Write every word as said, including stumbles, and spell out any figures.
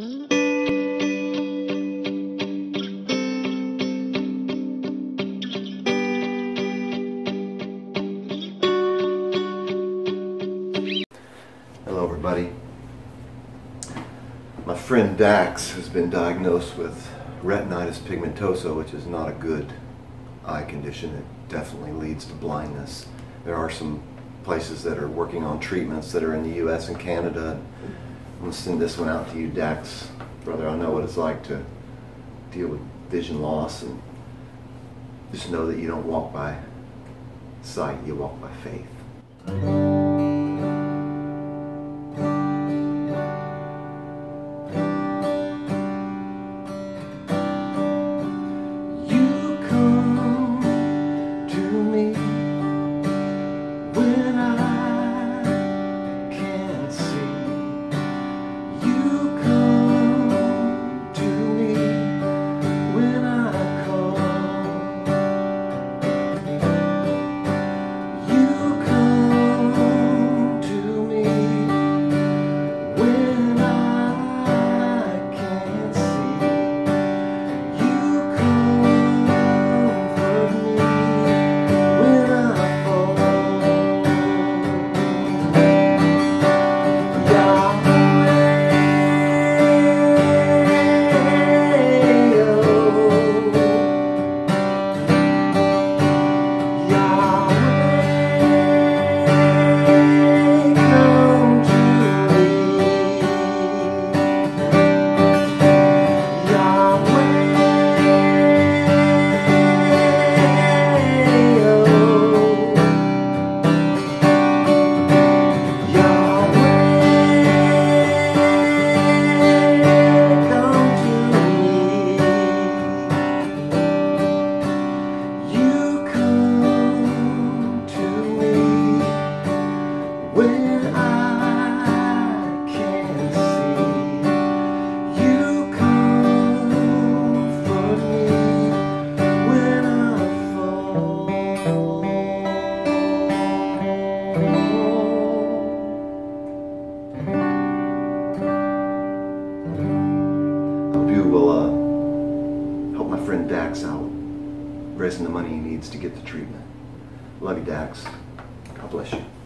Hello everybody. My friend Dax has been diagnosed with retinitis pigmentosa, which is not a good eye condition. It definitely leads to blindness. There are some places that are working on treatments that are in the U S and Canada. I'm going to send this one out to you, Dax. Brother, I know what it's like to deal with vision loss, and just know that you don't walk by sight, you walk by faith. You come to me when I can't see. Will uh, help my friend Dax out, raising the money he needs to get the treatment. Love you, Dax. God bless you.